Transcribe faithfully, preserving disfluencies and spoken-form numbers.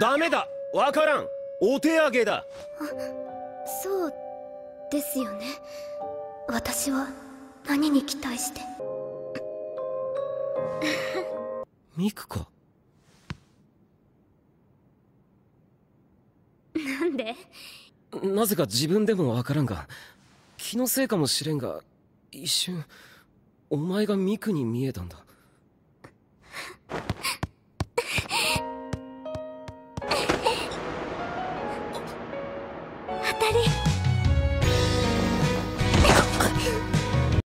ダメだ、わからん。お手上げだ。そうですよね。私は何に期待してミクか。なんでなぜか自分でもわからんが、気のせいかもしれんが、一瞬お前がミクに見えたんだ。